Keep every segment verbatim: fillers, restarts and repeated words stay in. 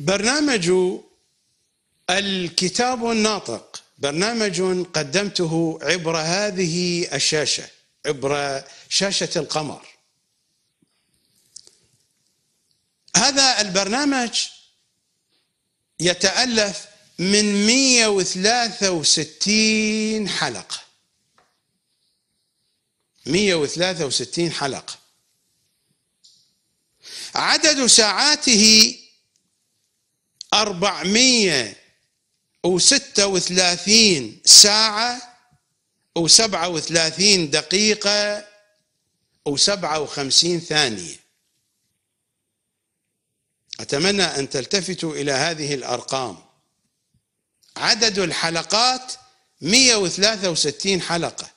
برنامج الكتاب الناطق برنامج قدمته عبر هذه الشاشة، عبر شاشة القمر. هذا البرنامج يتألف من مئة وثلاثة وستين حلقة، مئة وثلاثة وستين حلقة. عدد ساعاته أربعمئة وستة وثلاثين ساعة وسبعة وثلاثين دقيقة وسبعة وخمسين ثانية. أتمنى أن تلتفتوا إلى هذه الأرقام. عدد الحلقات مئة وثلاثة وستين حلقة،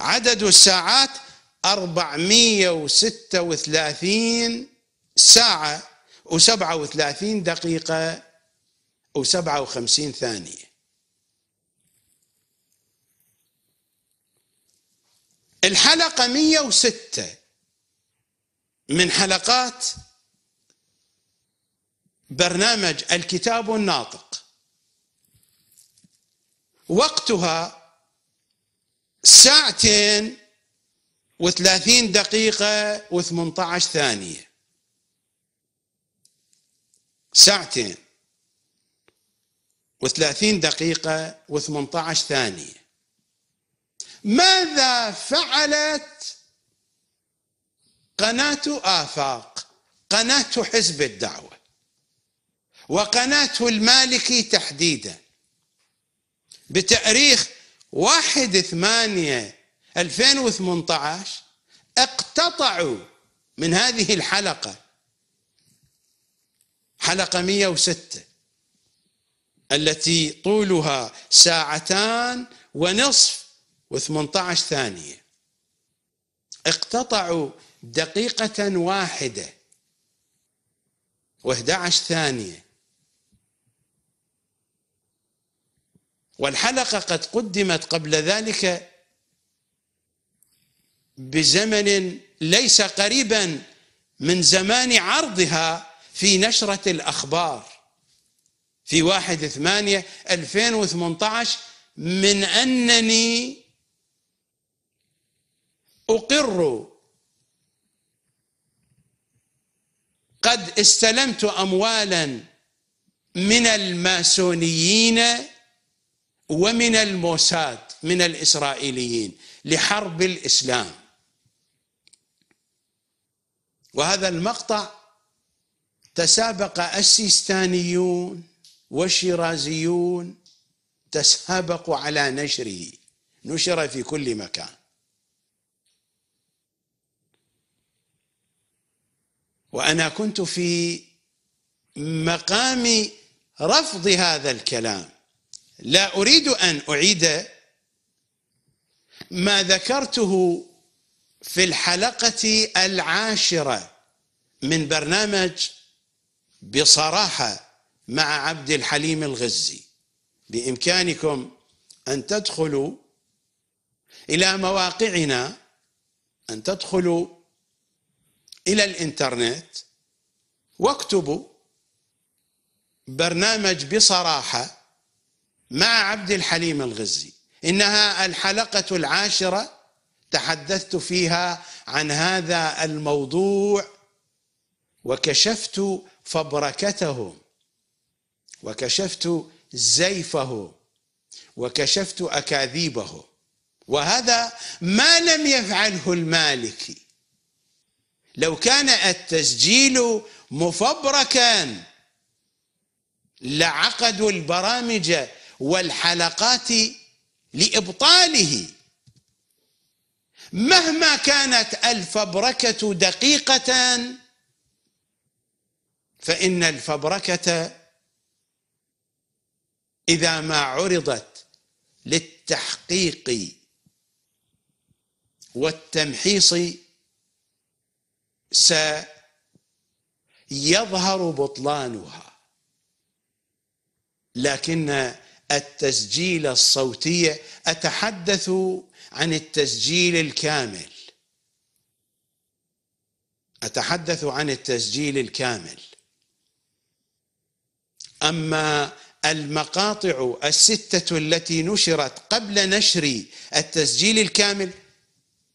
عدد الساعات أربعمئة وستة وثلاثين ساعة وسبعة وثلاثين دقيقة وسبعة وخمسين ثانية. الحلقة مية وستة من حلقات برنامج الكتاب الناطق، وقتها ساعتين وثلاثين دقيقة وثمانية عشر ثانية، ساعتين وثلاثين دقيقة وثمانية عشر ثانية. ماذا فعلت قناة آفاق، قناة حزب الدعوة وقناة المالكي تحديدا بتاريخ واحد ثمانية ألفين وثمانية عشر؟ اقتطعوا من هذه الحلقة، حلقة مئة وستة التي طولها ساعتان ونصف وثمانية عشر ثانية، اقتطعوا دقيقة واحدة وإحدى عشرة ثانية. والحلقة قد قدمت قبل ذلك بزمن ليس قريبا من زمان عرضها في نشرة الأخبار في واحد ثمانية ألفين وثمانية عشر، من أنني أقر قد استلمت أموالا من الماسونيين ومن الموساد من الإسرائيليين لحرب الإسلام. وهذا المقطع تسابق السيستانيون والشيرازيون، تسابقوا على نشره، نشر في كل مكان. وأنا كنت في مقام رفض هذا الكلام. لا أريد أن أعيد ما ذكرته في الحلقة العاشرة من برنامج بصراحة مع عبد الحليم الغزي. بإمكانكم أن تدخلوا إلى مواقعنا، أن تدخلوا إلى الإنترنت واكتبوا برنامج بصراحة مع عبد الحليم الغزي. إنها الحلقة العاشرة، تحدثت فيها عن هذا الموضوع وكشفت فبركتهم وكشفت زيفه وكشفت أكاذيبه. وهذا ما لم يفعله المالكي. لو كان التسجيل مفبركا لعقدوا البرامج والحلقات لإبطاله، مهما كانت الفبركة دقيقة فإن الفبركة إذا ما عرضت للتحقيق والتمحيص سيظهر بطلانها، لكن التسجيل الصوتي، أتحدث عن التسجيل الكامل، أتحدث عن التسجيل الكامل أما المقاطع الستة التي نشرت قبل نشر التسجيل الكامل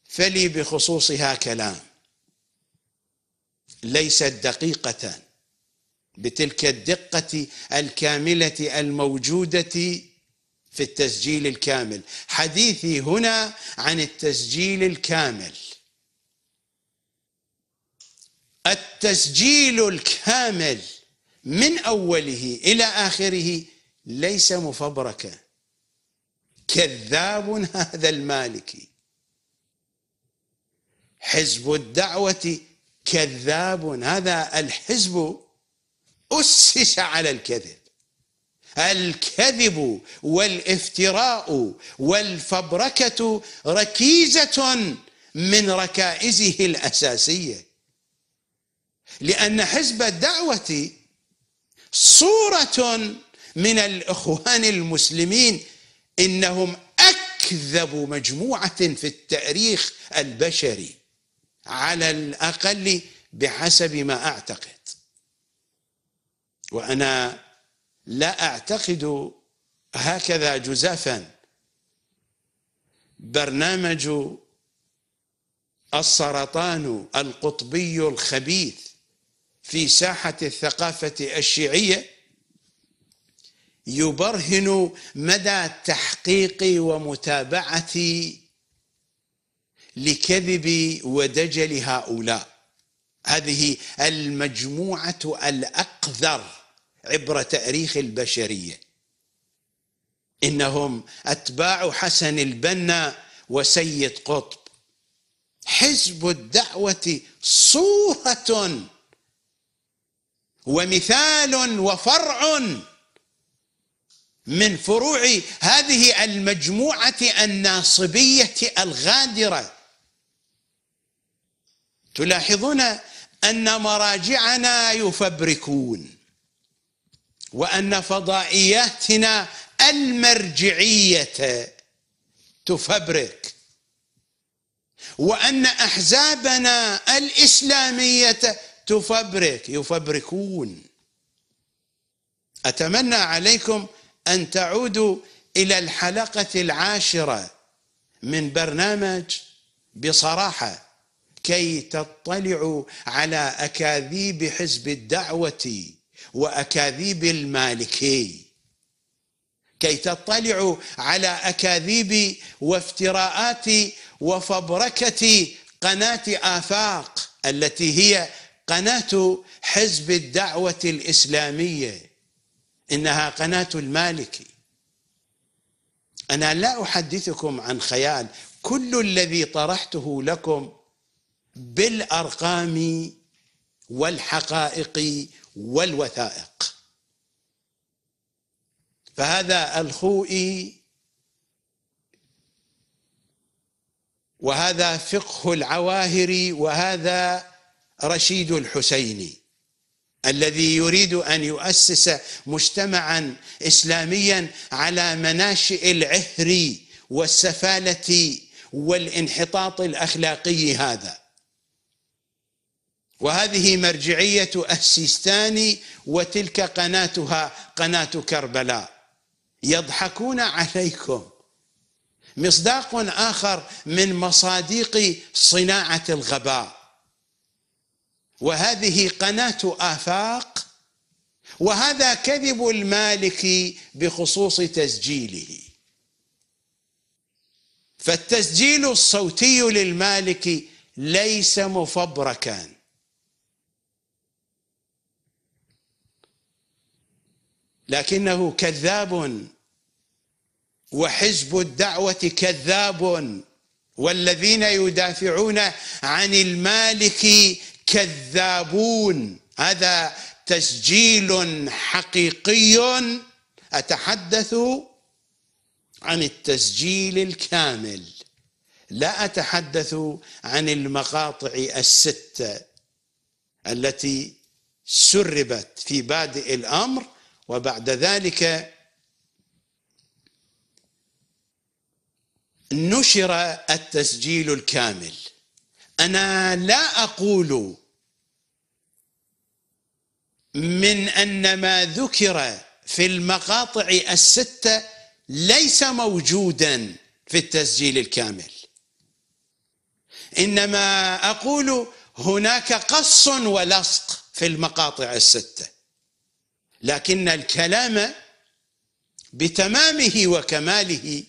فلي بخصوصها كلام، ليست دقيقة بتلك الدقة الكاملة الموجودة في التسجيل الكامل. حديثي هنا عن التسجيل الكامل. التسجيل الكامل من أوله إلى آخره ليس مفبركا. كذاب هذا المالكي، حزب الدعوة كذاب. هذا الحزب أسس على الكذب. الكذب والافتراء والفبركة ركيزة من ركائزه الأساسية، لأن حزب الدعوة صورة من الإخوان المسلمين، إنهم أكذب مجموعة في التاريخ البشري على الأقل بحسب ما أعتقد. وأنا لا أعتقد هكذا جزافا. برنامج السرطان القطبي الخبيث في ساحة الثقافة الشيعية يبرهن مدى تحقيق ومتابعتي لكذب ودجل هؤلاء، هذه المجموعة الأقذر عبر تاريخ البشرية. إنهم أتباع حسن البنا وسيد قطب. حزب الدعوة صورة ومثال وفرع من فروع هذه المجموعة الناصبية الغادرة. تلاحظون أن مراجعنا يفبركون، وأن فضائياتنا المرجعية تفبرك، وأن أحزابنا الإسلامية تفبرك، يفبركون. أتمنى عليكم أن تعودوا إلى الحلقة العاشرة من برنامج بصراحة كي تطلعوا على أكاذيب حزب الدعوة وأكاذيب المالكي، كي تطلعوا على أكاذيب وافتراءات وفبركة قناة آفاق التي هي قناة حزب الدعوة الإسلامية، إنها قناة المالكي. أنا لا أحدثكم عن خيال، كل الذي طرحته لكم بالأرقام والحقائق والوثائق. فهذا الخوئي، وهذا فقه العواهري، وهذا رشيد الحسيني الذي يريد أن يؤسس مجتمعا إسلاميا على مناشئ العهر والسفالة والانحطاط الأخلاقي هذا. وهذه مرجعية السيستاني، وتلك قناتها قناة كربلاء. يضحكون عليكم. مصداق آخر من مصادق صناعة الغباء، وهذه قناة آفاق، وهذا كذب المالكي بخصوص تسجيله. فالتسجيل الصوتي للمالكي ليس مفبركا. لكنه كذاب، وحزب الدعوة كذاب، والذين يدافعون عن المالكي كذابون. هذا تسجيل حقيقي. أتحدث عن التسجيل الكامل، لا أتحدث عن المقاطع الستة التي سربت في بادئ الأمر، وبعد ذلك نشر التسجيل الكامل. أنا لا أقول من أن ما ذكر في المقاطع الستة ليس موجودا في التسجيل الكامل، إنما أقول هناك قص ولصق في المقاطع الستة، لكن الكلام بتمامه وكماله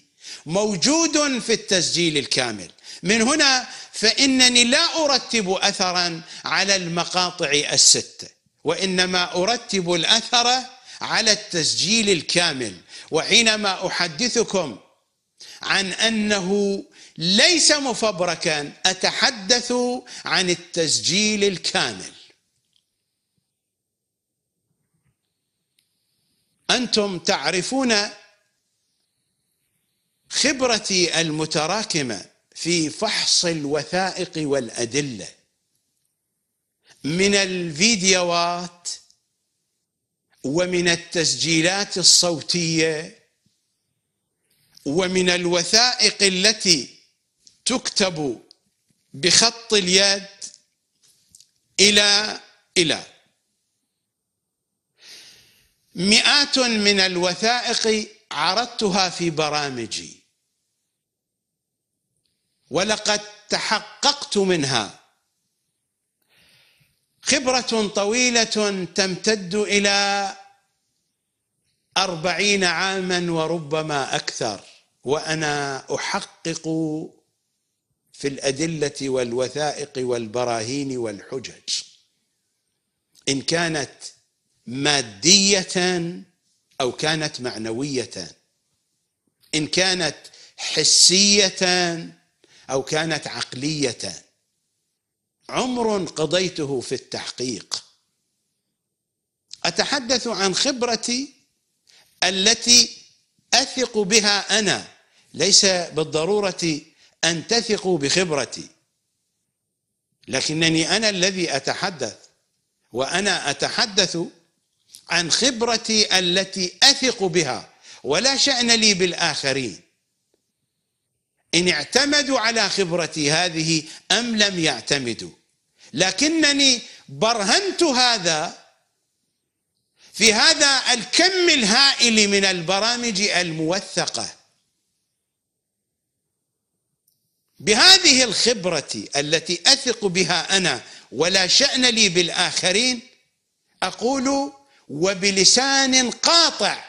موجود في التسجيل الكامل. من هنا فإنني لا أرتب أثرا على المقاطع الستة، وإنما أرتب الأثر على التسجيل الكامل. وحينما أحدثكم عن أنه ليس مفبركا أتحدث عن التسجيل الكامل. أنتم تعرفون خبرتي المتراكمة في فحص الوثائق والأدلة من الفيديوهات ومن التسجيلات الصوتية ومن الوثائق التي تكتب بخط اليد إلى إلى مئات من الوثائق عرضتها في برامجي، ولقد تحققت منها خبرة طويلة تمتد إلى أربعين عاما وربما أكثر، وأنا أحقق في الأدلة والوثائق والبراهين والحجج إن كانت مادية أو كانت معنوية، إن كانت حسية أو كانت عقلية. عمر قضيته في التحقيق. أتحدث عن خبرتي التي أثق بها أنا، ليس بالضرورة أن تثقوا بخبرتي، لكنني أنا الذي أتحدث، وأنا أتحدث عن خبرتي التي أثق بها، ولا شأن لي بالآخرين إن اعتمدوا على خبرتي هذه أم لم يعتمدوا، لكنني برهنت هذا في هذا الكم الهائل من البرامج الموثقة بهذه الخبرة التي أثق بها أنا ولا شأن لي بالآخرين. أقول وبلسان قاطع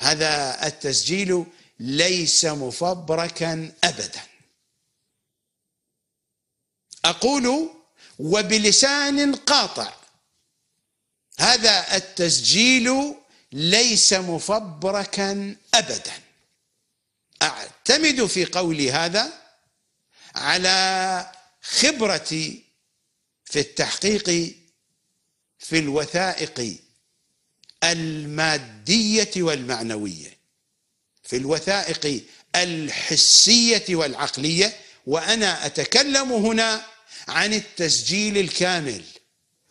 هذا التسجيل ليس مفبركا أبدا. أقول وبلسان قاطع هذا التسجيل ليس مفبركا أبدا. أعتمد في قولي هذا على خبرتي في التحقيق في الوثائق المادية والمعنوية، في الوثائق الحسية والعقلية، وأنا أتكلم هنا عن التسجيل الكامل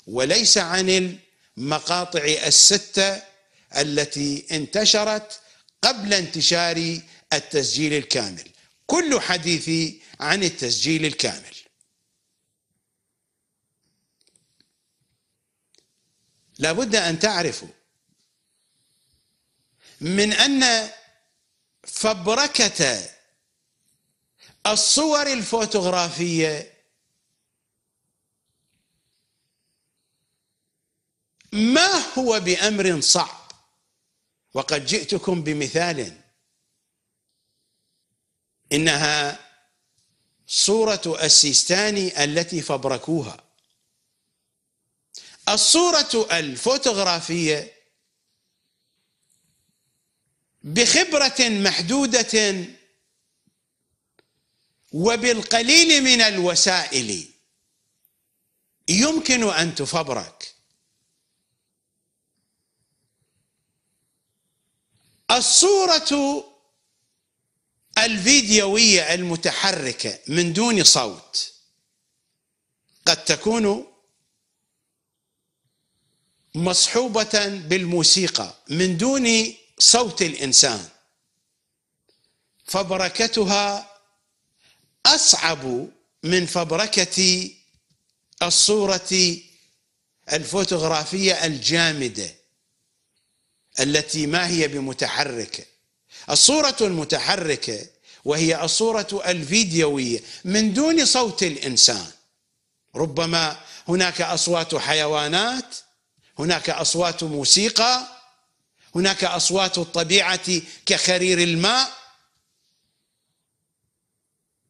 وليس عن المقاطع الستة التي انتشرت قبل انتشار التسجيل الكامل. كل حديثي عن التسجيل الكامل. لابد أن تعرفوا من أن فبركة الصور الفوتوغرافية ما هو بأمر صعب، وقد جئتكم بمثال. إنها صورة السيستاني التي فبركوها. الصورة الفوتوغرافية بخبرة محدودة وبالقليل من الوسائل يمكن أن تفبرك. الصورة الفيديوية المتحركة من دون صوت قد تكون مصحوبة بالموسيقى من دون صوت الإنسان، فبركتها أصعب من فبركة الصورة الفوتوغرافية الجامدة التي ما هي بمتحركة. الصورة المتحركة وهي الصورة الفيديوية من دون صوت الإنسان. ربما هناك أصوات حيوانات، هناك أصوات موسيقى، هناك أصوات الطبيعة كخرير الماء.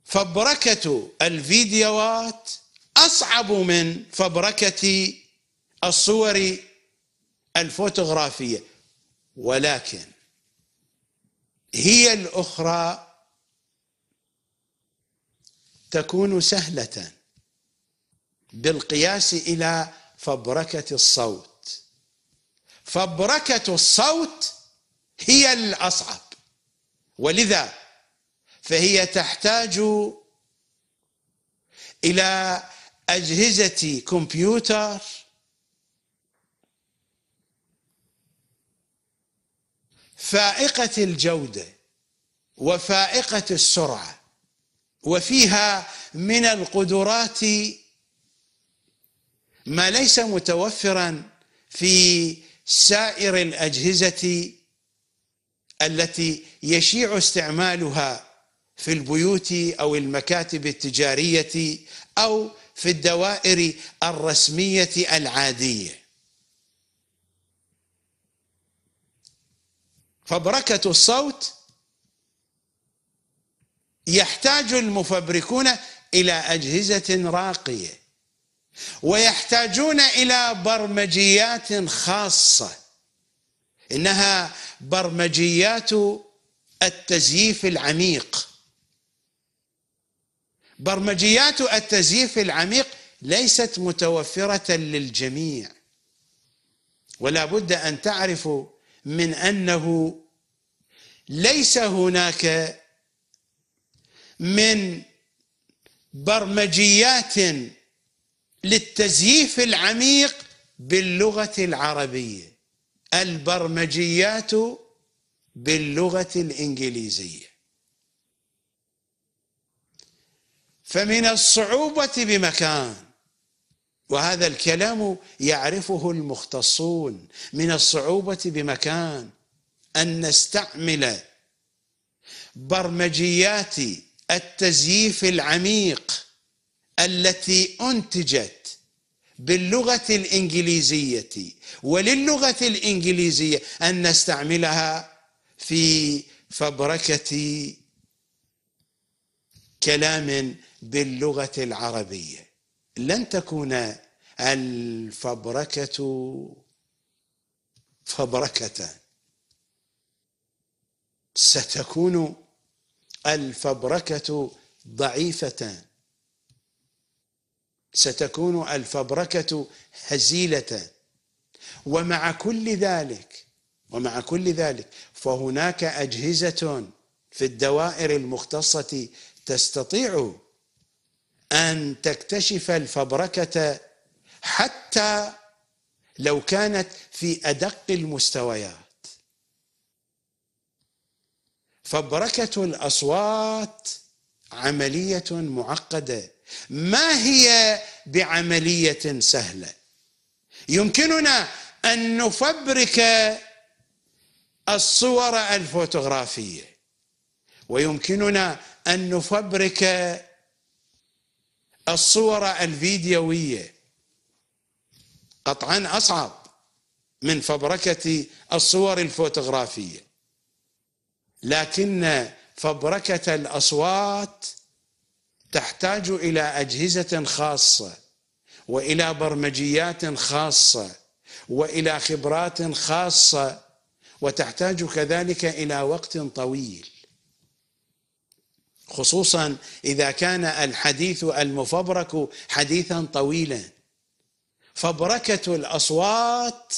فبركة الفيديوهات أصعب من فبركة الصور الفوتوغرافية، ولكن هي الأخرى تكون سهلة بالقياس إلى فبركة الصوت. فبركة الصوت هي الأصعب، ولذا فهي تحتاج إلى أجهزة كمبيوتر فائقة الجودة وفائقة السرعة، وفيها من القدرات ما ليس متوفرا في سائر الأجهزة التي يشيع استعمالها في البيوت أو المكاتب التجارية أو في الدوائر الرسمية العادية. فبركة الصوت يحتاج المفبركون إلى أجهزة راقية، ويحتاجون إلى برمجيات خاصة، إنها برمجيات التزييف العميق. برمجيات التزييف العميق ليست متوفرة للجميع، ولا بد أن تعرفوا من أنه ليس هناك من برمجيات للتزييف العميق باللغة العربية. البرمجيات باللغة الإنجليزية، فمن الصعوبة بمكان، وهذا الكلام يعرفه المختصون، من الصعوبة بمكان أن نستعمل برمجيات التزييف العميق التي أنتجت باللغة الإنجليزية وللغة الإنجليزية أن نستعملها في فبركة كلام باللغة العربية. لن تكون الفبركة فبركة، ستكون الفبركة ضعيفة، ستكون الفبركة هزيلة. ومع كل ذلك ومع كل ذلك فهناك أجهزة في الدوائر المختصة تستطيع أن تكتشف الفبركة حتى لو كانت في أدق المستويات. فبركة الأصوات عملية معقدة، ما هي بعملية سهلة. يمكننا أن نفبرك الصور الفوتوغرافية، ويمكننا أن نفبرك الصور الفيديوية، قطعا أصعب من فبركة الصور الفوتوغرافية، لكن فبركة الأصوات تحتاج إلى أجهزة خاصة وإلى برمجيات خاصة وإلى خبرات خاصة، وتحتاج كذلك إلى وقت طويل، خصوصا إذا كان الحديث المفبرك حديثا طويلا. فبركة الأصوات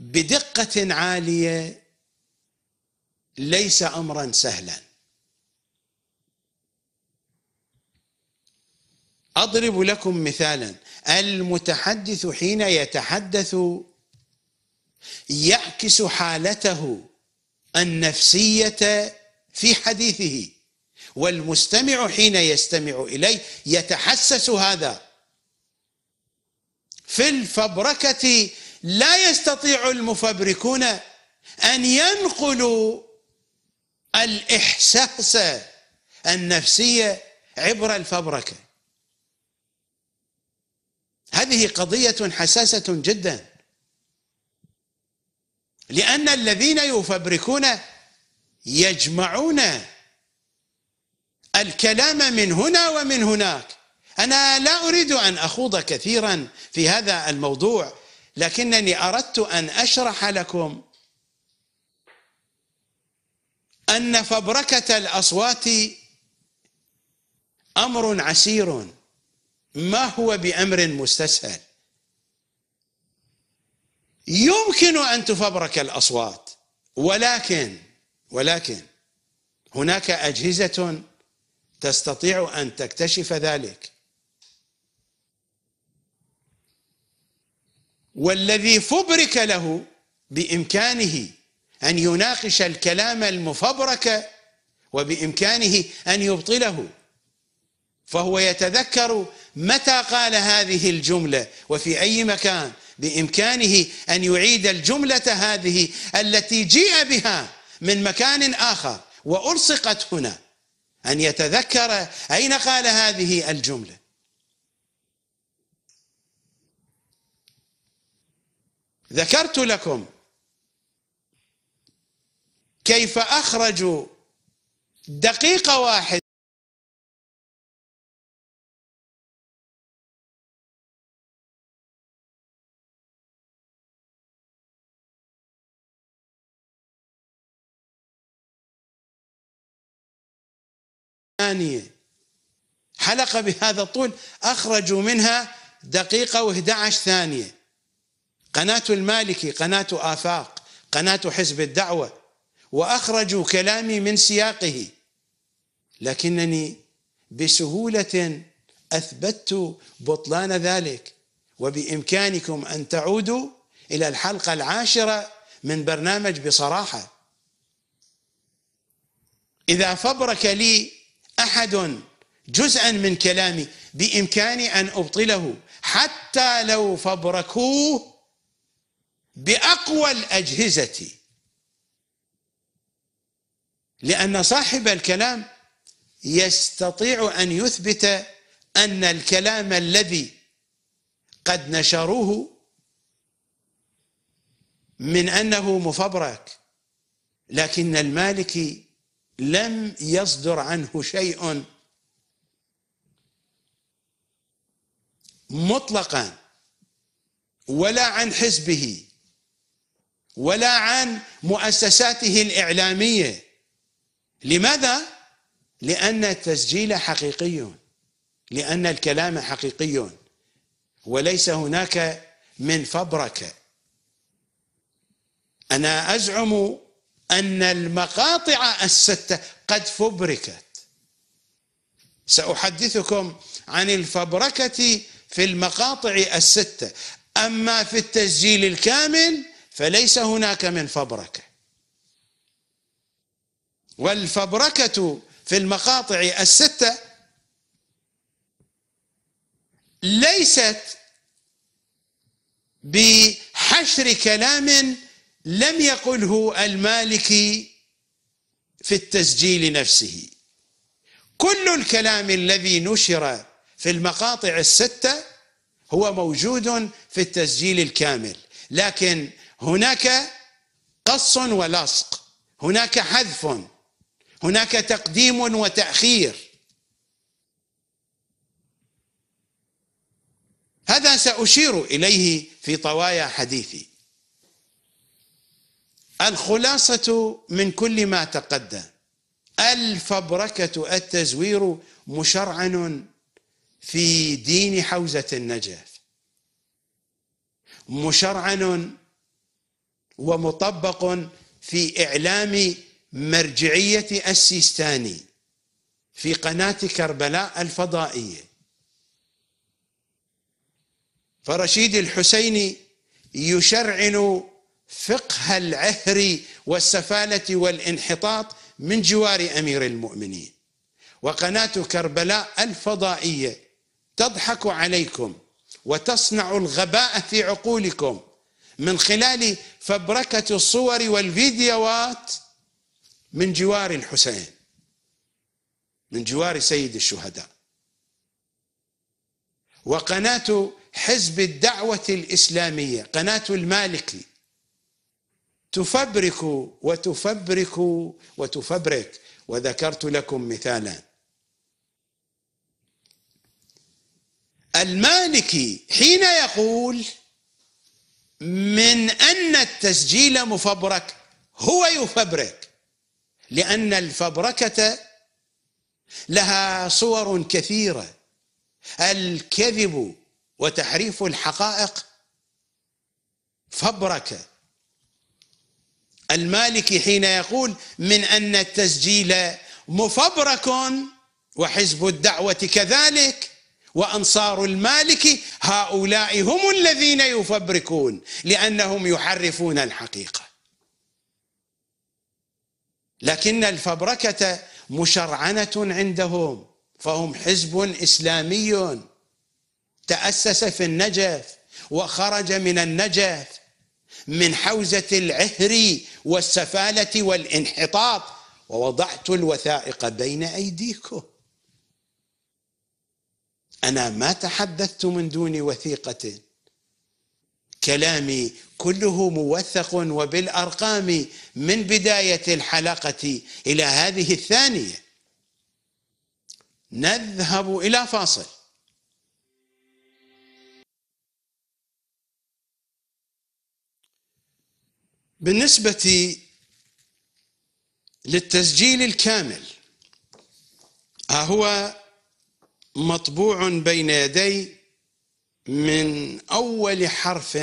بدقة عالية ليس أمرا سهلا. أضرب لكم مثالا، المتحدث حين يتحدث يعكس حالته النفسية في حديثه، والمستمع حين يستمع إليه يتحسس هذا، في الفبركة لا يستطيع المفبركون أن ينقلوا الإحساس النفسي عبر الفبركة. هذه قضية حساسة جدا، لأن الذين يفبركون يجمعون الكلام من هنا ومن هناك. أنا لا أريد أن أخوض كثيرا في هذا الموضوع، لكنني أردت أن أشرح لكم أن فبركة الأصوات أمر عسير، ما هو بأمر مستسهل. يمكن أن تفبرك الأصوات، ولكن ولكن هناك أجهزة تستطيع أن تكتشف ذلك. والذي فبرك له بإمكانه أن يناقش الكلام المفبرك، وبإمكانه أن يبطله، فهو يتذكر متى قال هذه الجملة وفي أي مكان، بإمكانه أن يعيد الجملة هذه التي جيء بها من مكان آخر وألصقت هنا، أن يتذكر أين قال هذه الجملة. ذكرت لكم كيف أخرجوا دقيقة واحدة حلقة بهذا الطول، أخرجوا منها دقيقة وإحدى عشرة ثانية. قناة المالكي، قناة آفاق، قناة حزب الدعوة، وأخرجوا كلامي من سياقه، لكنني بسهولة أثبتت بطلان ذلك. وبإمكانكم أن تعودوا إلى الحلقة العاشرة من برنامج بصراحة. إذا فبرك لي أحد جزءا من كلامي بإمكاني أن أبطله، حتى لو فبركوه بأقوى الأجهزة، لأن صاحب الكلام يستطيع أن يثبت أن الكلام الذي قد نشروه من أنه مفبرك. لكن المالكي لم يصدر عنه شيء مطلقا، ولا عن حزبه ولا عن مؤسساته الإعلامية. لماذا؟ لأن التسجيل حقيقي، لأن الكلام حقيقي، وليس هناك من فبركة. أنا أزعم أن المقاطع الستة قد فبركت. سأحدثكم عن الفبركة في المقاطع الستة، أما في التسجيل الكامل فليس هناك من فبركة. والفبركة في المقاطع الستة ليست بحشر كلام لم يقله المالكي في التسجيل نفسه. كل الكلام الذي نشر في المقاطع الستة هو موجود في التسجيل الكامل، لكن هناك قص ولصق، هناك حذف، هناك تقديم وتأخير. هذا سأشير إليه في طوايا حديثي. الخلاصة من كل ما تقدم: الفبركة التزوير مشرعن في دين حوزة النجف، مشرعن ومطبق في إعلام مرجعية السيستاني في قناة كربلاء الفضائية. فرشيد الحسيني يشرعن فقه العهر والسفالة والانحطاط من جوار أمير المؤمنين، وقناة كربلاء الفضائية تضحك عليكم وتصنع الغباء في عقولكم من خلال فبركة الصور والفيديوهات من جوار الحسين، من جوار سيد الشهداء. وقناة حزب الدعوة الإسلامية، قناة المالكي، تفبرك وتفبرك وتفبرك. وذكرت لكم مثالا. المالكي حين يقول من أن التسجيل مفبرك، هو يفبرك، لأن الفبركة لها صور كثيرة. الكذب وتحريف الحقائق فبركة. المالكي حين يقول من أن التسجيل مفبرك وحزب الدعوة كذلك وأنصار المالكي، هؤلاء هم الذين يفبركون لأنهم يحرفون الحقيقة. لكن الفبركة مشرعنة عندهم، فهم حزب إسلامي تأسس في النجف وخرج من النجف من حوزة العهر والسفالة والانحطاط. ووضعت الوثائق بين أيديكم، أنا ما تحدثت من دون وثيقة، كلامي كله موثق وبالأرقام من بداية الحلقة إلى هذه الثانية. نذهب إلى فاصل. بالنسبة للتسجيل الكامل، هو مطبوع بين يدي من أول حرف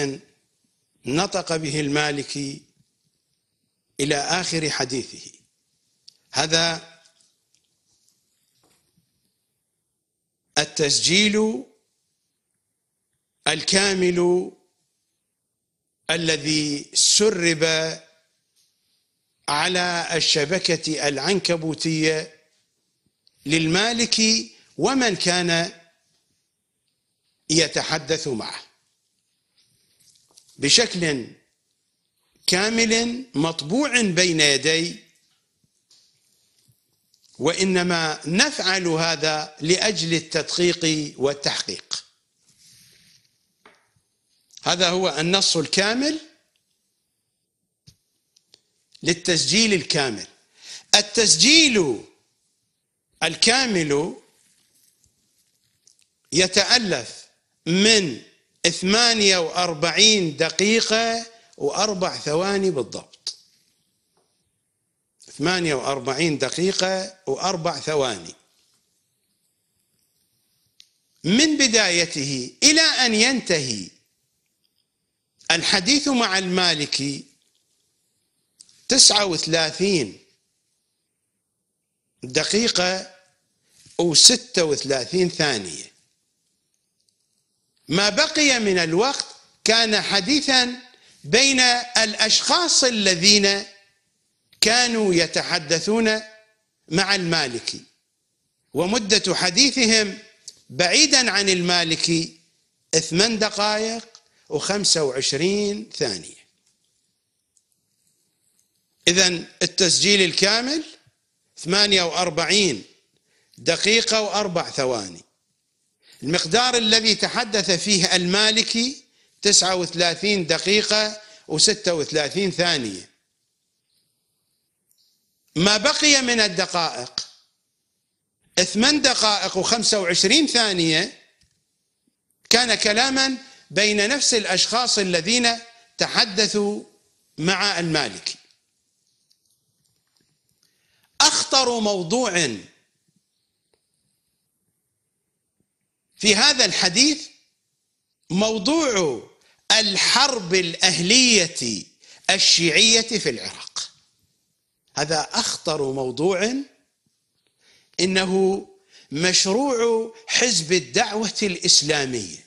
نطق به المالكي إلى آخر حديثه. هذا التسجيل الكامل الذي سرب على الشبكة العنكبوتية للمالكي ومن كان يتحدث معه بشكل كامل مطبوع بين يدي. وإنما نفعل هذا لأجل التدقيق والتحقيق. هذا هو النص الكامل للتسجيل الكامل. التسجيل الكامل يتألف من ثمانية وأربعين دقيقة وأربع ثواني بالضبط. ثمانية وأربعين دقيقة وأربع ثواني من بدايته إلى أن ينتهي الحديث مع المالكي تسعة وثلاثين دقيقة وستة وثلاثين ثانية. ما بقي من الوقت كان حديثا بين الأشخاص الذين كانوا يتحدثون مع المالكي، ومدة حديثهم بعيدا عن المالكي ثمان دقائق وخمسة وعشرين ثانية. إذن التسجيل الكامل ثمانية وأربعين دقيقة وأربع ثواني. المقدار الذي تحدث فيه المالكي تسعة وثلاثين دقيقة وستة وثلاثين ثانية. ما بقي من الدقائق ثمان دقائق وخمسة وعشرين ثانية كان كلاما بين نفس الأشخاص الذين تحدثوا مع المالكي. أخطر موضوع في هذا الحديث موضوع الحرب الأهلية الشيعية في العراق. هذا أخطر موضوع، إنه مشروع حزب الدعوة الإسلامية،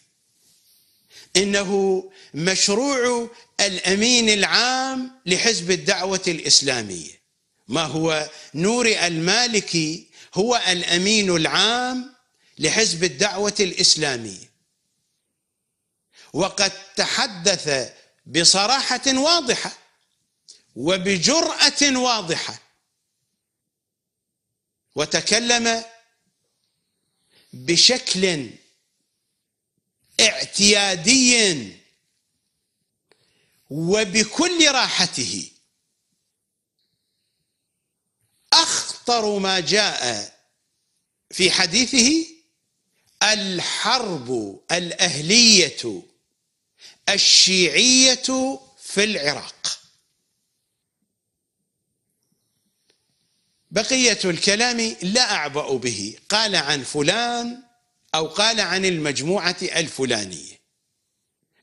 إنه مشروع الأمين العام لحزب الدعوة الإسلامية. ما هو نوري المالكي هو الأمين العام لحزب الدعوة الإسلامية، وقد تحدث بصراحة واضحة وبجرأة واضحة، وتكلم بشكل اعتيادي وبكل راحته. أخطر ما جاء في حديثه الحرب الأهلية الشيعية في العراق. بقية الكلام لا أعبأ به، قال عن فلان أو قال عن المجموعة الفلانية،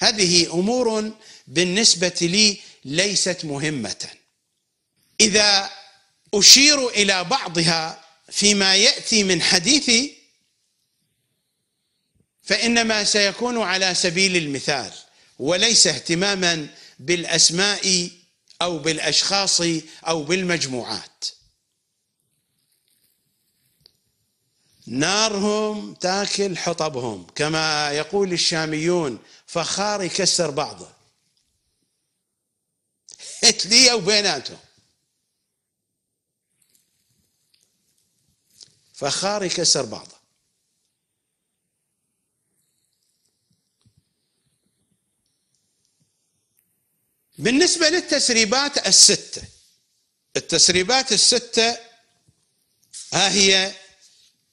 هذه أمور بالنسبة لي ليست مهمة. إذا أشير إلى بعضها فيما يأتي من حديثي فإنما سيكون على سبيل المثال وليس اهتماما بالأسماء أو بالأشخاص أو بالمجموعات. نارهم تاكل حطبهم كما يقول الشاميون، فخار يكسر بعضه، هتلية وبيناتهم، فخار يكسر بعضه. بالنسبة للتسريبات الستة، التسريبات الستة ها هي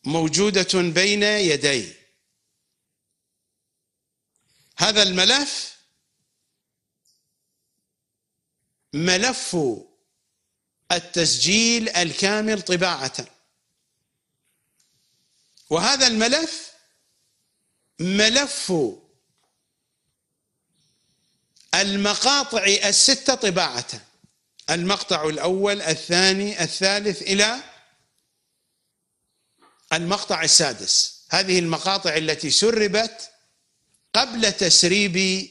موجودة بين يدي. هذا الملف ملف التسجيل الكامل طباعة، وهذا الملف ملف المقاطع الستة طباعة، المقطع الأول الثاني الثالث إلى المقطع السادس. هذه المقاطع التي سربت قبل تسريب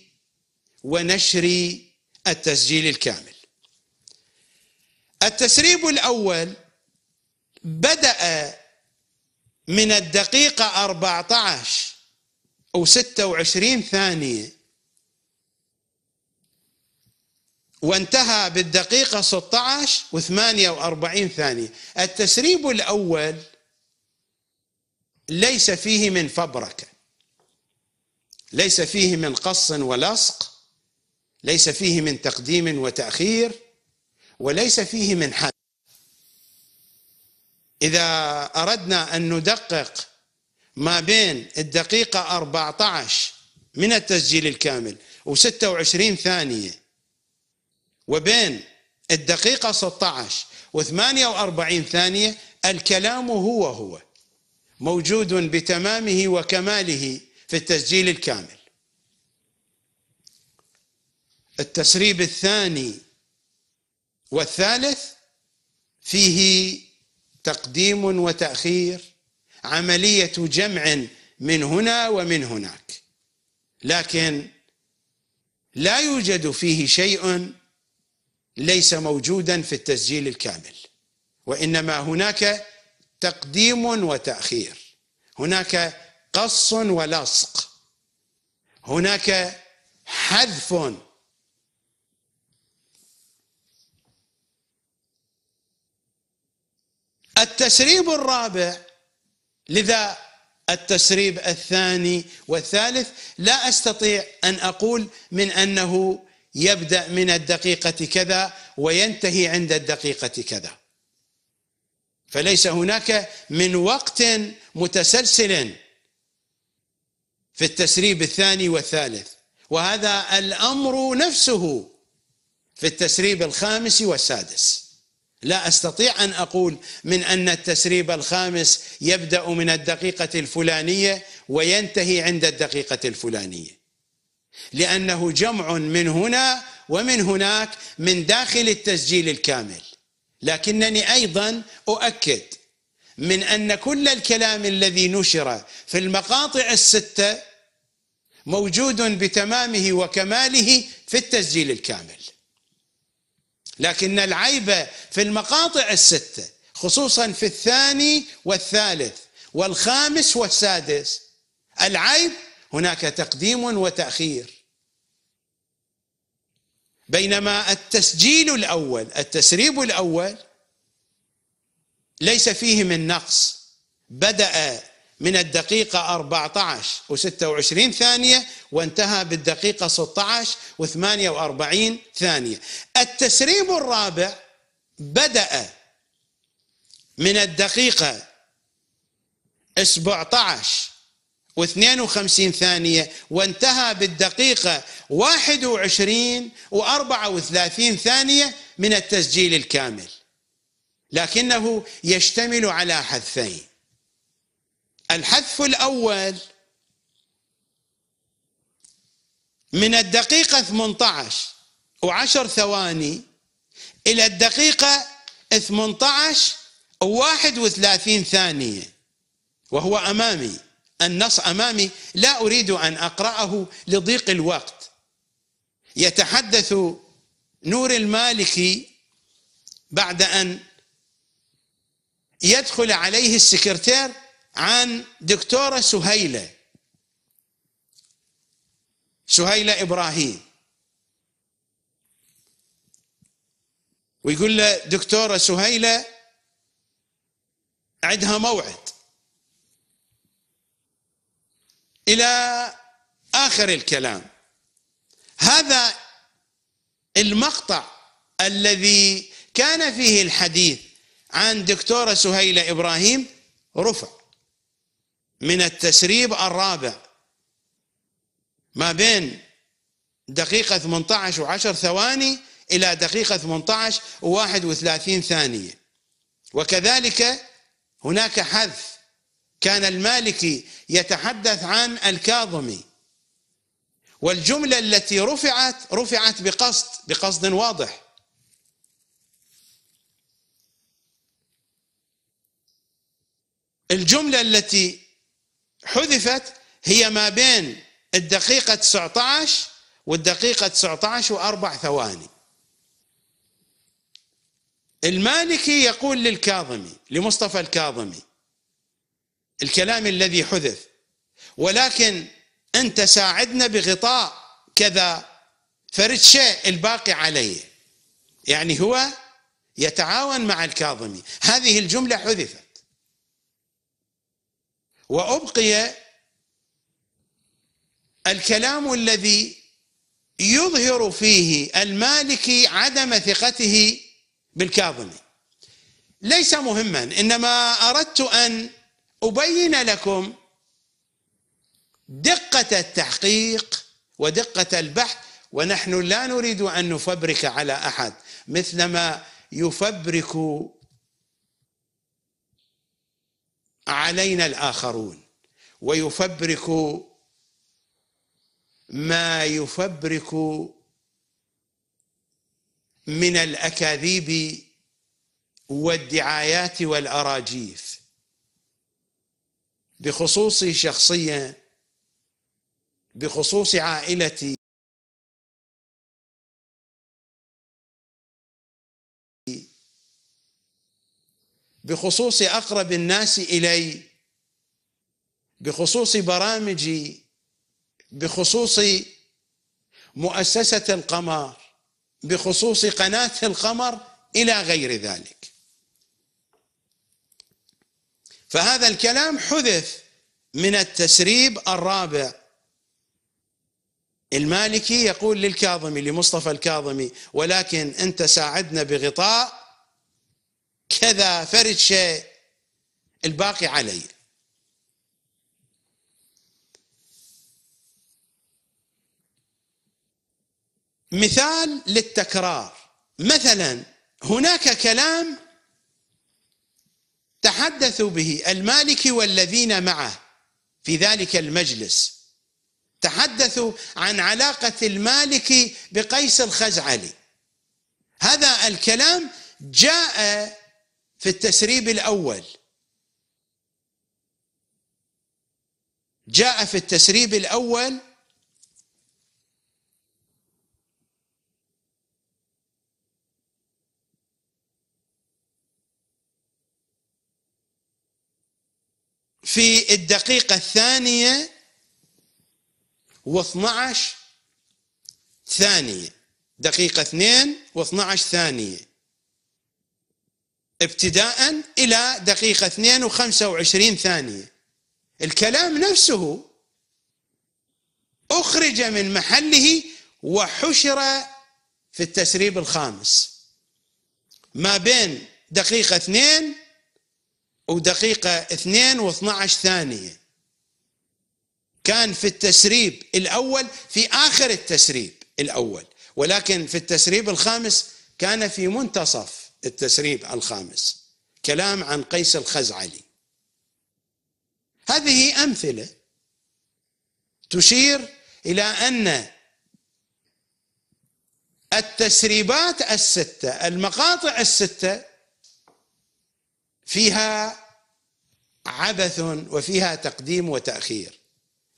ونشر التسجيل الكامل. التسريب الأول بدأ من الدقيقة أربعة عشر أو ستة وعشرين ثانية وانتهى بالدقيقة ستة عشر وثمانية وأربعين ثانية. التسريب الأول ليس فيه من فبركة، ليس فيه من قص ولصق، ليس فيه من تقديم وتأخير، وليس فيه من حد. إذا أردنا أن ندقق ما بين الدقيقة أربعة عشر من التسجيل الكامل وستة وعشرين ثانية وبين الدقيقة ستة عشر وثمانية وأربعين ثانية، الكلام هو هو موجود بتمامه وكماله في التسجيل الكامل. التسريب الثاني والثالث فيه تقديم وتأخير، عملية جمع من هنا ومن هناك، لكن لا يوجد فيه شيء ليس موجودا في التسجيل الكامل، وإنما هناك تقديم وتأخير، هناك قص ولصق، هناك حذف. التسريب الرابع، لذا التسريب الثاني والثالث لا أستطيع أن أقول من أنه يبدأ من الدقيقة كذا وينتهي عند الدقيقة كذا، فليس هناك من وقت متسلسل في التسريب الثاني والثالث، وهذا الأمر نفسه في التسريب الخامس والسادس. لا أستطيع أن أقول من أن التسريب الخامس يبدأ من الدقيقة الفلانية وينتهي عند الدقيقة الفلانية، لأنه جمع من هنا ومن هناك من داخل التسجيل الكامل. لكنني أيضا أؤكد من أن كل الكلام الذي نشر في المقاطع الستة موجود بتمامه وكماله في التسجيل الكامل، لكن العيب في المقاطع الستة خصوصا في الثاني والثالث والخامس والسادس، العيب هناك تقديم وتأخير، بينما التسجيل الأول التسريب الأول ليس فيه من نقص، بدأ من الدقيقة أربعة عشر وستة وعشرين ثانية وانتهى بالدقيقة ستة عشر وثمانية وأربعين ثانية. التسريب الرابع بدأ من الدقيقة سبعة عشر واثنين وخمسين ثانية وانتهى بالدقيقة واحد وعشرين وأربعة وثلاثين ثانية من التسجيل الكامل، لكنه يشتمل على حذفين. الحذف الأول من الدقيقة ثمانية عشر وعشر ثواني إلى الدقيقة ثمانية عشر وواحد وثلاثين ثانية، وهو أمامي، النص أمامي، لا أريد أن أقرأه لضيق الوقت. يتحدث نوري المالكي بعد أن يدخل عليه السكرتير عن دكتورة سهيلة سهيلة إبراهيم، ويقول له دكتورة سهيلة عندها موعد، إلى آخر الكلام. هذا المقطع الذي كان فيه الحديث عن دكتورة سهيلة إبراهيم رفع من التسريب الرابع ما بين دقيقة ثمانية عشر وعشر ثواني إلى دقيقة ثمانية عشر وواحد وثلاثين ثانية. وكذلك هناك حذف، كان المالكي يتحدث عن الكاظمي، والجملة التي رفعت رفعت بقصد بقصد واضح. الجملة التي حذفت هي ما بين الدقيقة تسعة عشر والدقيقة تسعة عشر وأربع ثواني. المالكي يقول للكاظمي لمصطفى الكاظمي الكلام الذي حدث، ولكن أنت ساعدنا بغطاء كذا فرد شيء الباقي عليه، يعني هو يتعاون مع الكاظمي. هذه الجملة حذفت وأبقي الكلام الذي يظهر فيه المالكي عدم ثقته بالكاظمي، ليس مهما، إنما أردت أن أبين لكم دقة التحقيق ودقة البحث، ونحن لا نريد أن نفبرك على أحد مثلما يفبرك علينا الآخرون، ويفبرك ما يفبرك من الأكاذيب والدعايات والأراجيف، بخصوص شخصية، بخصوص عائلتي، بخصوص أقرب الناس إلي، بخصوص برامجي، بخصوص مؤسسة القمر، بخصوص قناة القمر، إلى غير ذلك. فهذا الكلام حذف من التسريب الرابع. المالكي يقول للكاظمي لمصطفى الكاظمي ولكن أنت ساعدنا بغطاء كذا فرد شيء الباقي علي. مثال للتكرار، مثلا هناك كلام تحدث به المالكي والذين معه في ذلك المجلس، تحدثوا عن علاقة المالكي بقيس الخزعلي. هذا الكلام جاء في التسريب الأول، جاء في التسريب الأول في الدقيقة الثانية واثنى عشر ثانية، دقيقة اثنين واثني عشر ثانية ابتداء إلى دقيقة اثنين وخمسة وعشرين ثانية. الكلام نفسه أخرج من محله وحشر في التسريب الخامس ما بين دقيقة اثنين ودقيقة اثنين واثني عشر ثانية، كان في التسريب الأول في آخر التسريب الأول، ولكن في التسريب الخامس كان في منتصف التسريب الخامس. كلام عن قيس الخزعلي. هذه أمثلة تشير إلى أن التسريبات الستة، المقاطع الستة، فيها عبث وفيها تقديم وتأخير،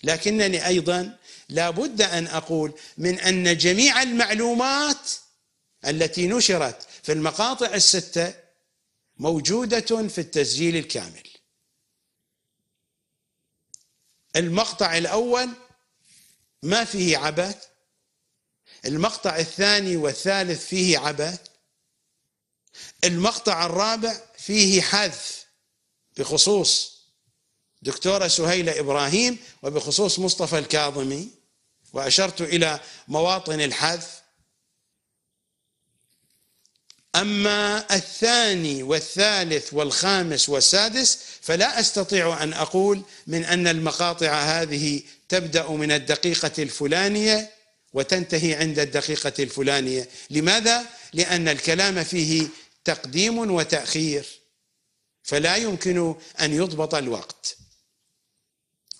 لكنني أيضا لا بد أن أقول من أن جميع المعلومات التي نشرت في المقاطع الستة موجودة في التسجيل الكامل. المقطع الأول ما فيه عبث، المقطع الثاني والثالث فيه عبث، المقطع الرابع فيه حذف بخصوص دكتورة سهيلة إبراهيم وبخصوص مصطفى الكاظمي، وأشرت إلى مواطن الحذف. أما الثاني والثالث والخامس والسادس فلا أستطيع أن أقول من أن المقاطع هذه تبدأ من الدقيقة الفلانية وتنتهي عند الدقيقة الفلانية. لماذا؟ لأن الكلام فيه تقديم وتأخير، فلا يمكن أن يضبط الوقت.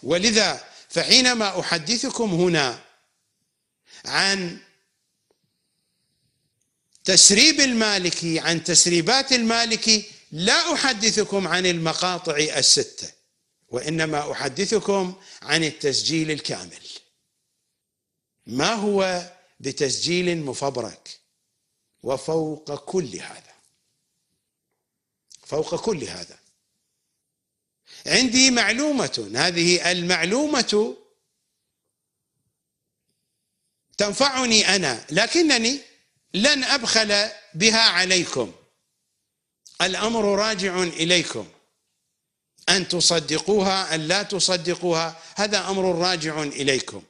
ولذا فحينما أحدثكم هنا عن تسريب المالكي، عن تسريبات المالكي، لا أحدثكم عن المقاطع الستة، وإنما أحدثكم عن التسجيل الكامل. ما هو بتسجيل مفبرك، وفوق كل هذا، فوق كل هذا عندي معلومة. هذه المعلومة تنفعني أنا، لكنني لن أبخل بها عليكم، الأمر راجع إليكم، أن تصدقوها أن لا تصدقوها هذا أمر راجع إليكم.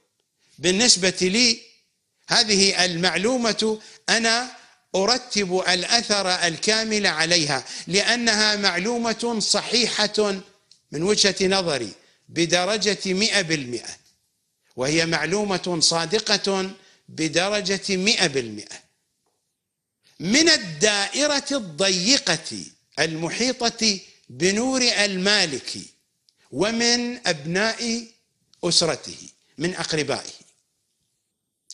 بالنسبة لي هذه المعلومة أنا أرتب الأثر الكامل عليها، لأنها معلومة صحيحة من وجهة نظري بدرجة مئة بالمئة، وهي معلومة صادقة بدرجة مئة بالمئة. من الدائرة الضيقة المحيطة بنور المالكي ومن أبناء أسرته، من أقربائه،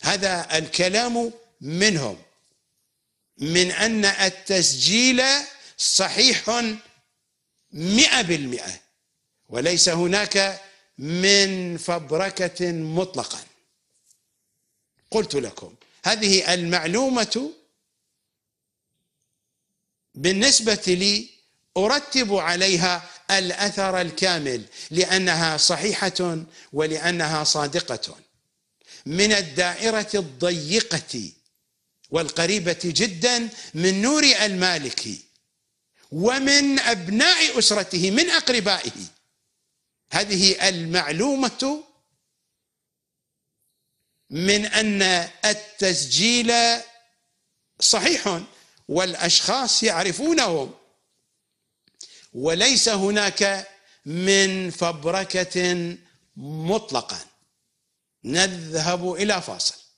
هذا الكلام منهم، من أن التسجيل صحيح مئة بالمئة وليس هناك من فبركة مطلقا. قلت لكم هذه المعلومة بالنسبة لي أرتب عليها الأثر الكامل، لأنها صحيحة ولأنها صادقة. من الدائرة الضيقة والقريبة جدا من نور المالكي ومن أبناء أسرته، من أقربائه، هذه المعلومة من أن التسجيل صحيح والأشخاص يعرفونهم، وليس هناك من فبركة مطلقا. نذهب إلى فاصل.